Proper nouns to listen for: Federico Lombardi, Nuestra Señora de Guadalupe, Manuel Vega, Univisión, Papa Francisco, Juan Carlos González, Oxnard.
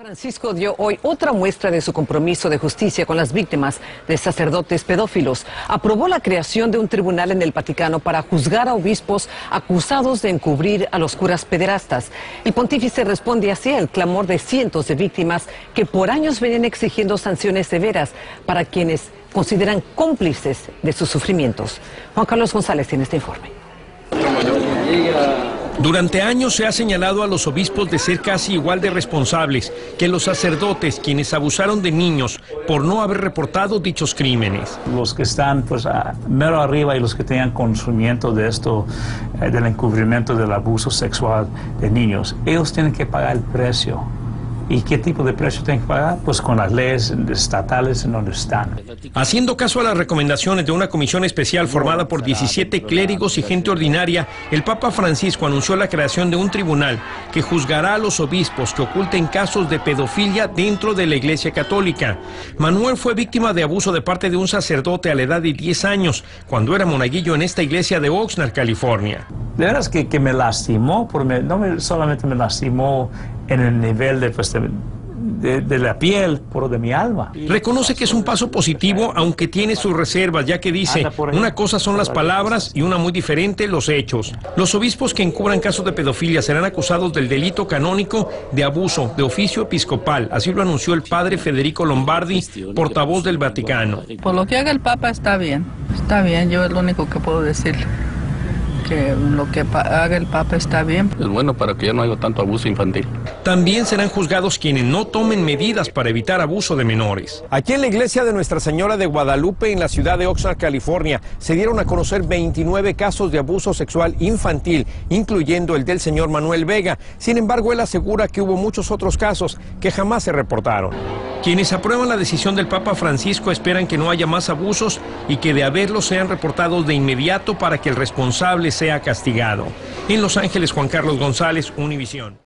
Francisco dio hoy otra muestra de su compromiso de justicia con las víctimas de sacerdotes pedófilos. Aprobó la creación de un tribunal en el Vaticano para juzgar a obispos acusados de encubrir a los curas pederastas. El pontífice responde así al clamor de cientos de víctimas que por años vienen exigiendo sanciones severas para quienes consideran cómplices de sus sufrimientos. Juan Carlos González tiene este informe. Durante años se ha señalado a los obispos de ser casi igual de responsables que los sacerdotes quienes abusaron de niños por no haber reportado dichos crímenes. Los que están pues mero arriba y los que tengan conocimiento de esto, del encubrimiento del abuso sexual de niños, ellos tienen que pagar el precio. ¿Y qué tipo de precio tienen que pagar? Pues con las leyes estatales en donde están. Haciendo caso a las recomendaciones de una comisión especial formada por 17 clérigos y gente ordinaria, el Papa Francisco anunció la creación de un tribunal que juzgará a los obispos que oculten casos de pedofilia dentro de la Iglesia Católica. Manuel fue víctima de abuso de parte de un sacerdote a la edad de 10 años, cuando era monaguillo en esta iglesia de Oxnard, California. De veras que me lastimó, porque no solamente me lastimó en el nivel de la piel, pero de mi alma. Reconoce que es un paso positivo, aunque tiene sus reservas, ya que dice, una cosa son las palabras y una muy diferente los hechos. Los obispos que encubran casos de pedofilia serán acusados del delito canónico de abuso de oficio episcopal. Así lo anunció el padre Federico Lombardi, portavoz del Vaticano. Por lo que haga el Papa está bien, yo es lo único que puedo decirle. Que lo que haga el Papa está bien. Es bueno para que ya no haya tanto abuso infantil. También serán juzgados quienes no tomen medidas para evitar abuso de menores. Aquí en la iglesia de Nuestra Señora de Guadalupe, en la ciudad de Oxnard, California, se dieron a conocer 29 casos de abuso sexual infantil, incluyendo el del señor Manuel Vega. Sin embargo, él asegura que hubo muchos otros casos que jamás se reportaron. Quienes aprueban la decisión del Papa Francisco esperan que no haya más abusos y que de haberlos sean reportados de inmediato para que el responsable sea castigado. En Los Ángeles, Juan Carlos González, Univisión.